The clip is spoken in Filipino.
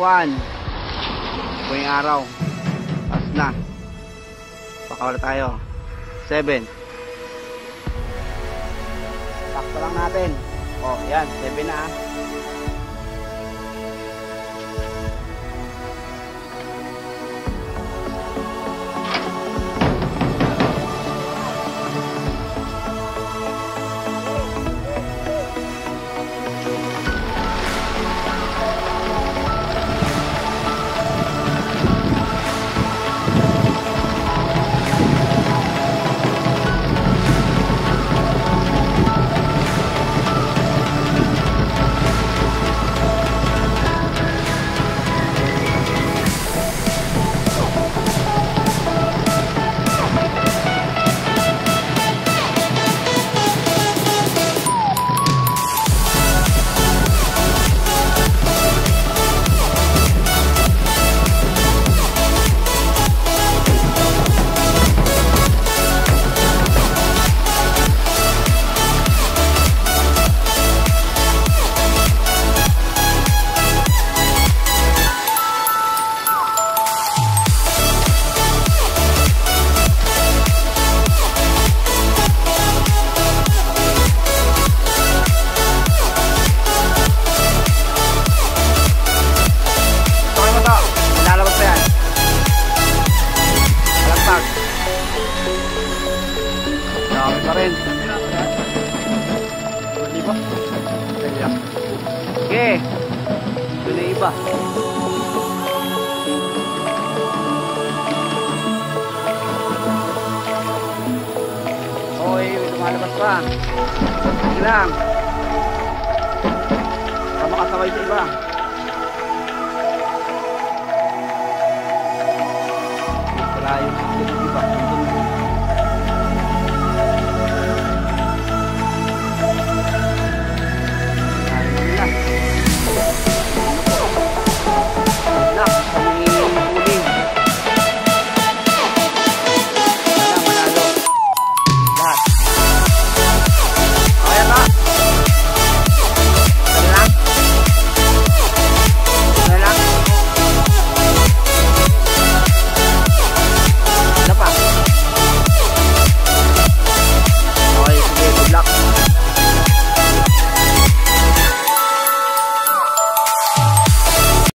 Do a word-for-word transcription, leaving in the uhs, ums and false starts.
Taiwan. Ito yung araw. Pas na. Pakawala tayo. Seven. Sakto lang natin. O, oh, yan. Seven na ah. Wala yung sila diba?